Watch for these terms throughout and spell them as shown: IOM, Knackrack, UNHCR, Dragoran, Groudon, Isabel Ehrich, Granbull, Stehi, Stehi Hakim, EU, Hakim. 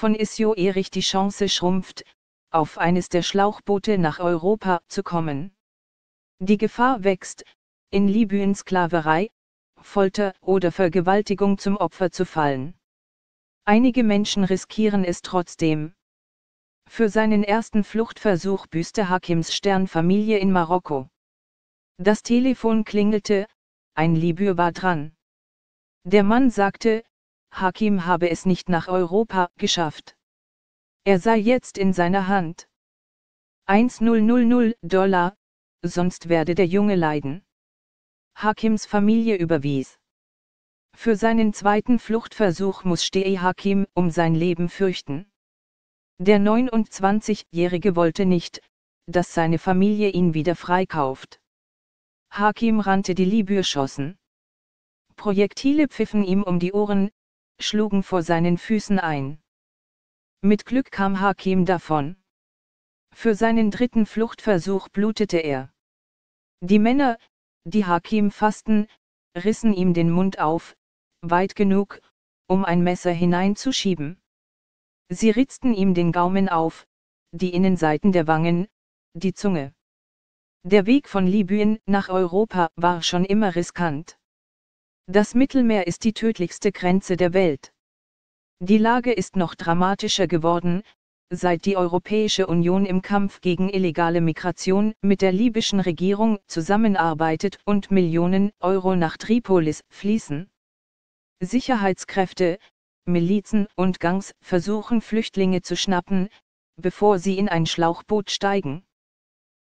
von Isabel Ehrich die Chance schrumpft, auf eines der Schlauchboote nach Europa zu kommen. Die Gefahr wächst, in Libyen Sklaverei, Folter oder Vergewaltigung zum Opfer zu fallen. Einige Menschen riskieren es trotzdem. Für seinen ersten Fluchtversuch büßte Hakims Sternfamilie in Marokko. Das Telefon klingelte, ein Libyer war dran. Der Mann sagte, Hakim habe es nicht nach Europa geschafft. Er sei jetzt in seiner Hand. $1.000, sonst werde der Junge leiden. Hakims Familie überwies. Für seinen zweiten Fluchtversuch muss Stehi Hakim um sein Leben fürchten. Der 29-Jährige wollte nicht, dass seine Familie ihn wieder freikauft. Hakim rannte die Libyer schossen. Projektile pfiffen ihm um die Ohren, schlugen vor seinen Füßen ein. Mit Glück kam Hakim davon. Für seinen dritten Fluchtversuch blutete er. Die Männer, die Hakim fassten, rissen ihm den Mund auf, weit genug, um ein Messer hineinzuschieben. Sie ritzten ihm den Gaumen auf, die Innenseiten der Wangen, die Zunge. Der Weg von Libyen nach Europa war schon immer riskant. Das Mittelmeer ist die tödlichste Grenze der Welt. Die Lage ist noch dramatischer geworden, seit die Europäische Union im Kampf gegen illegale Migration mit der libyschen Regierung zusammenarbeitet und Millionen Euro nach Tripolis fließen. Sicherheitskräfte, Milizen und Gangs versuchen Flüchtlinge zu schnappen, bevor sie in ein Schlauchboot steigen.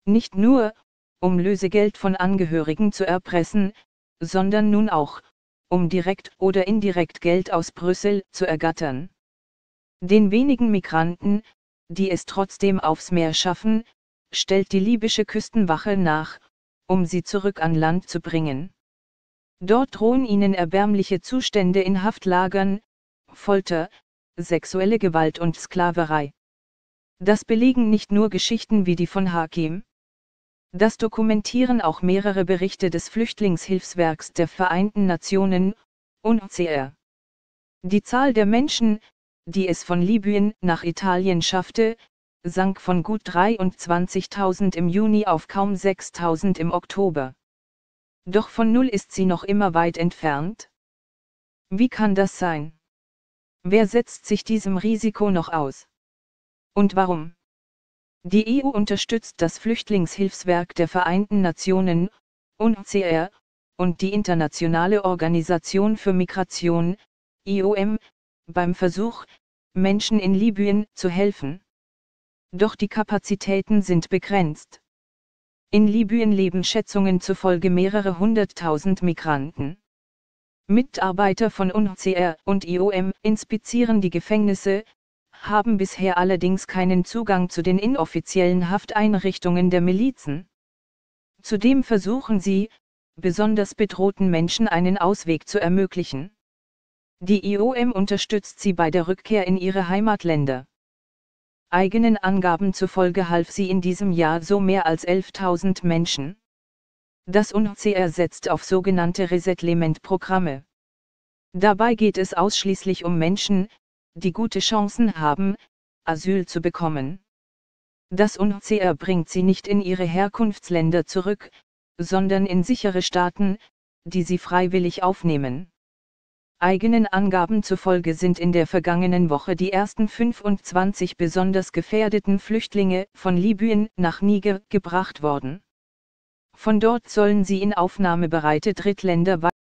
Nicht nur, um Lösegeld von Angehörigen zu erpressen, sondern nun auch, um direkt oder indirekt Geld aus Brüssel zu ergattern. Den wenigen Migranten, die es trotzdem aufs Meer schaffen, stellt die libysche Küstenwache nach, um sie zurück an Land zu bringen. Dort drohen ihnen erbärmliche Zustände in Haftlagern, Folter, sexuelle Gewalt und Sklaverei. Das belegen nicht nur Geschichten wie die von Hakim. Das dokumentieren auch mehrere Berichte des Flüchtlingshilfswerks der Vereinten Nationen, UNHCR. Die Zahl der Menschen, die es von Libyen nach Italien schaffte, sank von gut 23.000 im Juni auf kaum 6.000 im Oktober. Doch von Null ist sie noch immer weit entfernt. Wie kann das sein? Wer setzt sich diesem Risiko noch aus? Und warum? Die EU unterstützt das Flüchtlingshilfswerk der Vereinten Nationen, UNHCR, und die Internationale Organisation für Migration, IOM, beim Versuch, Menschen in Libyen zu helfen. Doch die Kapazitäten sind begrenzt. In Libyen leben Schätzungen zufolge mehrere 100.000 Migranten. Mitarbeiter von UNHCR und IOM inspizieren die Gefängnisse, haben bisher allerdings keinen Zugang zu den inoffiziellen Hafteinrichtungen der Milizen. Zudem versuchen sie, besonders bedrohten Menschen einen Ausweg zu ermöglichen. Die IOM unterstützt sie bei der Rückkehr in ihre Heimatländer. Eigenen Angaben zufolge half sie in diesem Jahr so mehr als 11.000 Menschen. Das UNHCR setzt auf sogenannte Resettlement-Programme. Dabei geht es ausschließlich um Menschen, die gute Chancen haben, Asyl zu bekommen. Das UNHCR bringt sie nicht in ihre Herkunftsländer zurück, sondern in sichere Staaten, die sie freiwillig aufnehmen. Eigenen Angaben zufolge sind in der vergangenen Woche die ersten 25 besonders gefährdeten Flüchtlinge von Libyen nach Niger gebracht worden. Von dort sollen sie in aufnahmebereite Drittländer weitergeleitet werden.